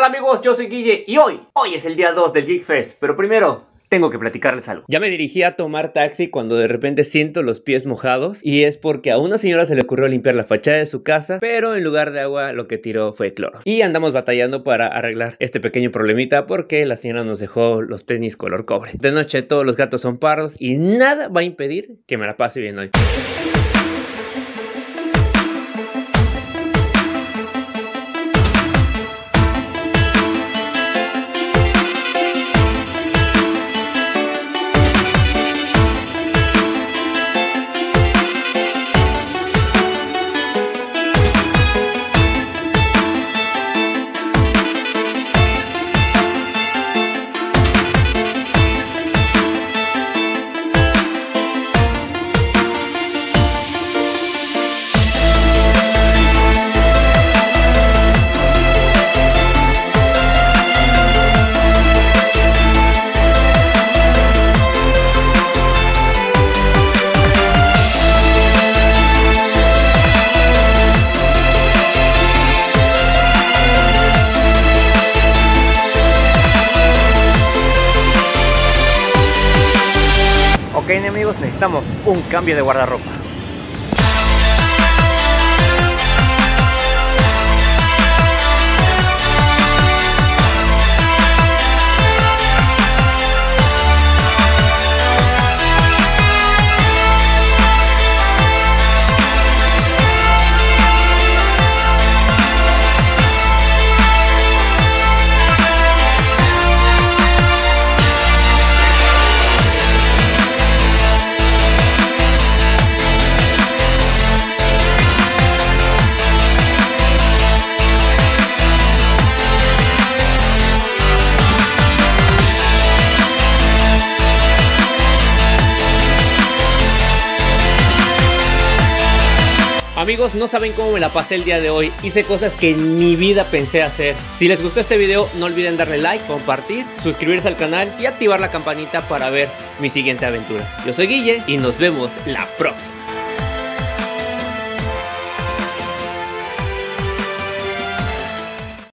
tal amigos? Yo soy Guille y hoy es el día 2 del Geek Fest, pero primero tengo que platicarles algo. Ya me dirigí a tomar taxi cuando de repente siento los pies mojados y es porque a una señora se le ocurrió limpiar la fachada de su casa, pero en lugar de agua lo que tiró fue cloro. Y andamos batallando para arreglar este pequeño problemita porque la señora nos dejó los tenis color cobre. De noche todos los gatos son pardos y nada va a impedir que me la pase bien hoy. Ok, amigos, necesitamos un cambio de guardarropa. Amigos, no saben cómo me la pasé el día de hoy. Hice cosas que en mi vida pensé hacer. Si les gustó este video, no olviden darle like, compartir, suscribirse al canal y activar la campanita para ver mi siguiente aventura. Yo soy Guille y nos vemos la próxima.